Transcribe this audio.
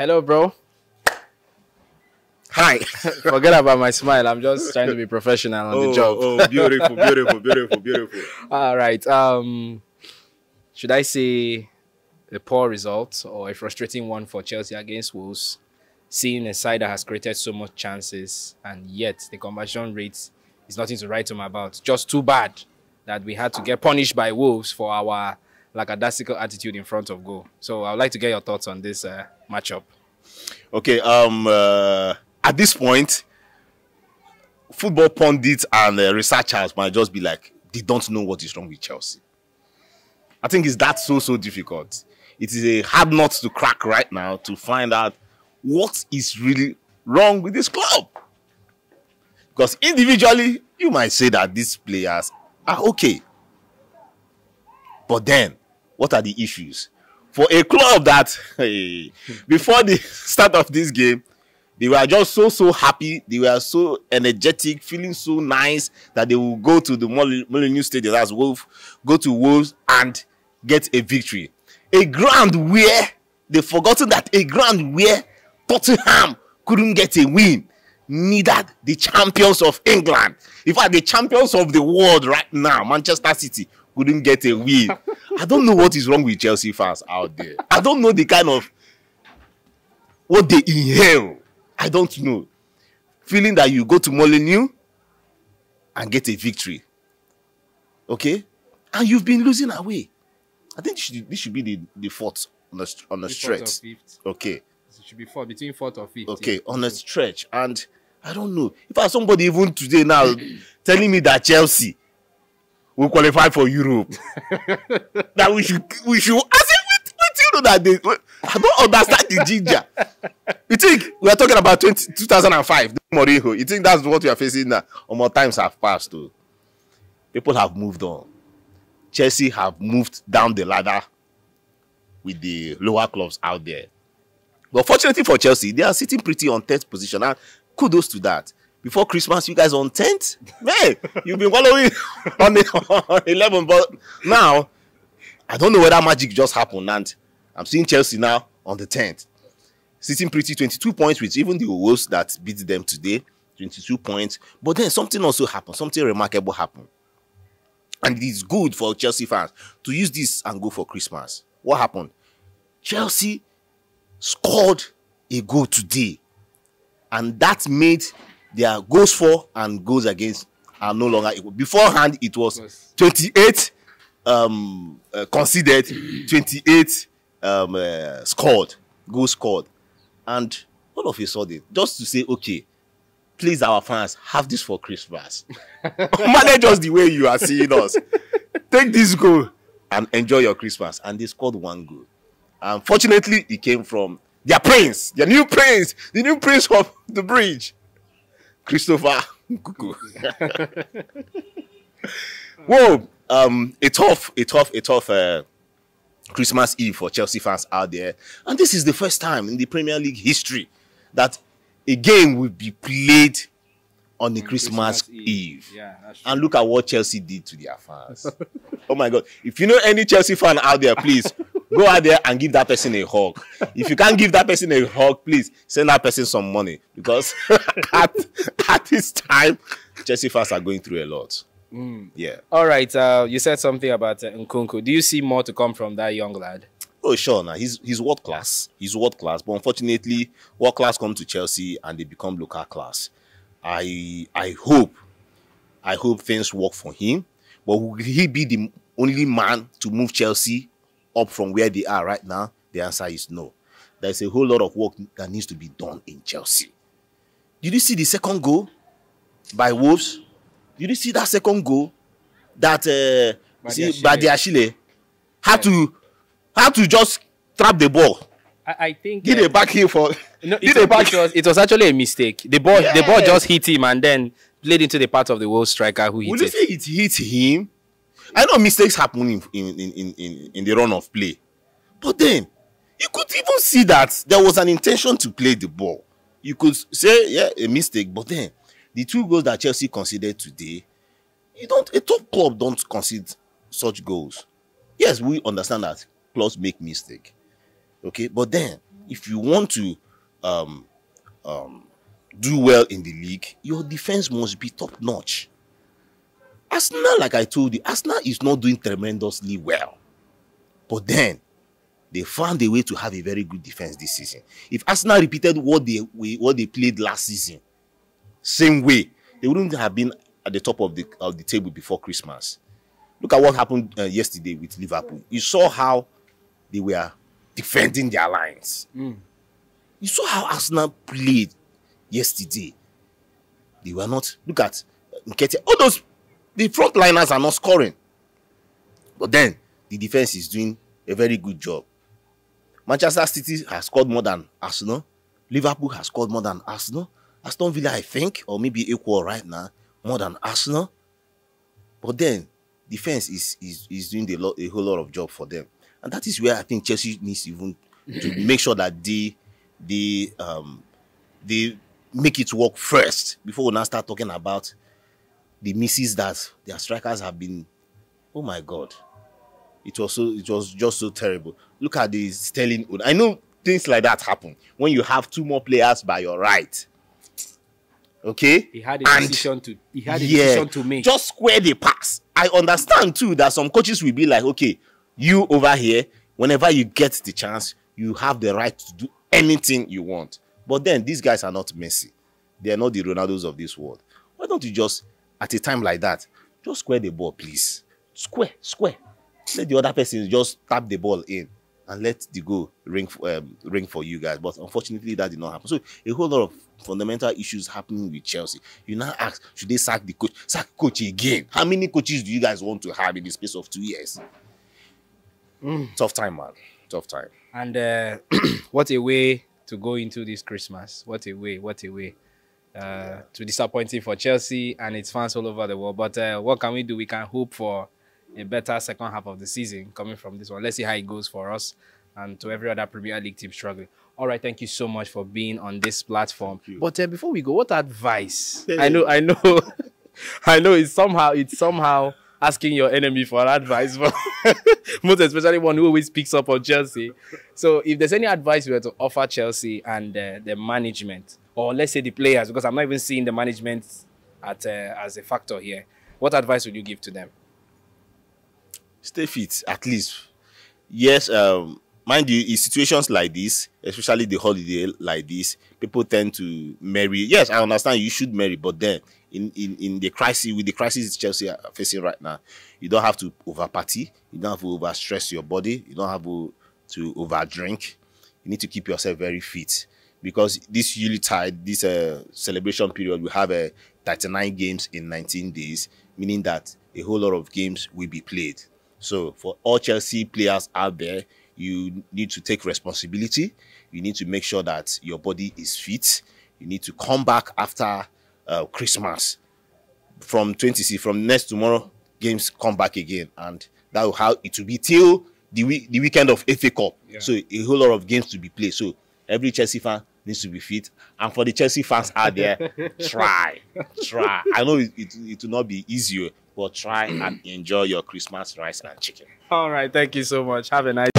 Hello, bro. Hi. Forget about my smile. I'm just trying to be professional on the job. Oh, beautiful, beautiful, beautiful, beautiful. All right. Should I say a poor result or a frustrating one for Chelsea against Wolves, seeing a side that has created so much chances and yet the conversion rate is nothing to write home about? Just too bad that we had to get punished by Wolves for our lackadaisical attitude in front of goal. So I would like to get your thoughts on this matchup. Okay, at this point, football pundits and researchers might just be like, they don't know what is wrong with Chelsea. I think it's that so difficult. It is a hard nut to crack right now to find out what is really wrong with this club. Because individually, you might say that these players are okay. But then, what are the issues? For a club that, hey, before the start of this game, they were just so happy. They were so energetic, feeling so nice that they will go to the Molyneux Stadium, that's Wolves, go to Wolves and get a victory. A ground where they've forgotten that a ground where Tottenham couldn't get a win. Neither the champions of England. In fact, the champions of the world right now, Manchester City, couldn't get a win. I don't know what is wrong with Chelsea fans out there. I don't know the kind of what they inhale. I don't know. Feeling that you go to Molyneux and get a victory. Okay? And you've been losing away. I think this should be the fourth on the stretch. Okay. It should be between fourth or fifth. Okay, yeah. On a stretch. And I don't know. If I have somebody even today now telling me that Chelsea will qualify for Europe, that we should ask him, you know that they, I don't understand the ginger. You think we are talking about 2005, Mourinho? You think that's what we are facing now? More times have passed though. People have moved on. Chelsea have moved down the ladder with the lower clubs out there. But fortunately for Chelsea, they are sitting pretty on 10th position. And kudos to that. Before Christmas, you guys on 10th? Hey, you've been wallowing on the 11th. But now, I don't know whether magic just happened. And I'm seeing Chelsea now on the 10th. Sitting pretty, 22 points, which even the Wolves that beat them today, 22 points. But then something also happened. Something remarkable happened. And it is good for Chelsea fans to use this and go for Christmas. What happened? Chelsea scored a goal today. And that made their goals for and goals against are no longer equal. Beforehand, it was 28 conceded, 28 scored, goals scored. And all of a sudden, just to say, okay, please, our fans, have this for Christmas. Manage us the way you are seeing us. Take this goal and enjoy your Christmas. And they scored one goal. Unfortunately, it came from their prince, their new prince, the new prince of the bridge, Christopher Nkunku. Whoa, a tough Christmas Eve for Chelsea fans out there. And this is the first time in the Premier League history that a game will be played on the Christmas Eve. Yeah, and look at what Chelsea did to their fans. Oh my God. If you know any Chelsea fan out there, please go out there and give that person a hug. If you can't give that person a hug, please send that person some money. Because at this time, Chelsea fans are going through a lot. Mm. Yeah. All right. You said something about Nkunku. Do you see more to come from that young lad? Oh, sure. Now he's world class. He's world class. But unfortunately, world class come to Chelsea and they become local class. I hope things work for him. But will he be the only man to move Chelsea up from where they are right now? The answer is no. There's a whole lot of work that needs to be done in Chelsea. Did you see the second goal by Wolves? Did you see that second goal that Badiashile had to just trap the ball? I think did a back heel for no, it was actually a mistake. The ball just hit him and then played into the part of the world striker who hit it. Would you say it hit him? I know mistakes happen in the run of play, but then you could even see that there was an intention to play the ball. You could say yeah, a mistake, but then the two goals that Chelsea conceded today, a top club don't concede such goals. Yes, we understand that clubs make mistakes. Okay, but then if you want to do well in the league, your defense must be top-notch. Arsenal, like I told you, Arsenal is not doing tremendously well. But then, they found a way to have a very good defense this season. If Arsenal repeated what they played last season, same way, they wouldn't have been at the top of the table before Christmas. Look at what happened yesterday with Liverpool. You saw how they were defending their lines. Mm. You saw how Arsenal played yesterday. They were not. Look at Nketiah. All those, the frontliners are not scoring. But then, the defense is doing a very good job. Manchester City has scored more than Arsenal. Liverpool has scored more than Arsenal. Aston Villa, I think, or maybe equal right now, more than Arsenal. But then, defense is doing a whole lot of job for them. And that is where I think Chelsea needs even to make sure that they make it work first before we now start talking about the misses that their strikers have been. Oh my God. It was just so terrible. Look at the Sterling. I know things like that happen when you have two more players by your right. Okay? He had a decision to make. Just square the pass. I understand too that some coaches will be like, okay, you over here, whenever you get the chance, you have the right to do anything you want. But then these guys are not Messi. They are not the Ronaldos of this world. Why don't you just, at a time like that, just square the ball, please? Square. Let the other person just tap the ball in and let the goal ring for you guys. But unfortunately, that did not happen. So a whole lot of fundamental issues happening with Chelsea. You now ask, should they sack the coach? Sack coach again? How many coaches do you guys want to have in the space of 2 years? Mm. Tough time, man. Tough time. And what a way to go into this Christmas. What a way, what a way. Yeah. Too disappointing for Chelsea and its fans all over the world. But what can we do? We can hope for a better second half of the season coming from this one. Let's see how it goes for us and to every other Premier League team struggling. All right, thank you so much for being on this platform. But before we go, what advice? I know, I know. It's somehow asking your enemy for advice, but most especially one who always picks up on Chelsea. So, if there's any advice we were to offer Chelsea and the management, or let's say the players, because I'm not even seeing the management as a factor here, what advice would you give to them? Stay fit, at least. Yes, mind you, in situations like this, especially the holiday like this, people tend to marry. Yes, I understand you should marry, but then in the crisis, with the crisis Chelsea are facing right now, you don't have to over-party, you don't have to over-stress your body, you don't have to over-drink. You need to keep yourself very fit because this Yuletide, this celebration period, we have 39 games in 19 days, meaning that a whole lot of games will be played. So for all Chelsea players out there, you need to take responsibility. You need to make sure that your body is fit. You need to come back after Christmas. From next tomorrow, games come back again. And that will how it will be till the weekend of FA Cup. Yeah. So a whole lot of games to be played. So every Chelsea fan needs to be fit. And for the Chelsea fans out there, try. I know it will not be easier. But try and enjoy your Christmas rice and chicken. All right. Thank you so much. Have a nice day.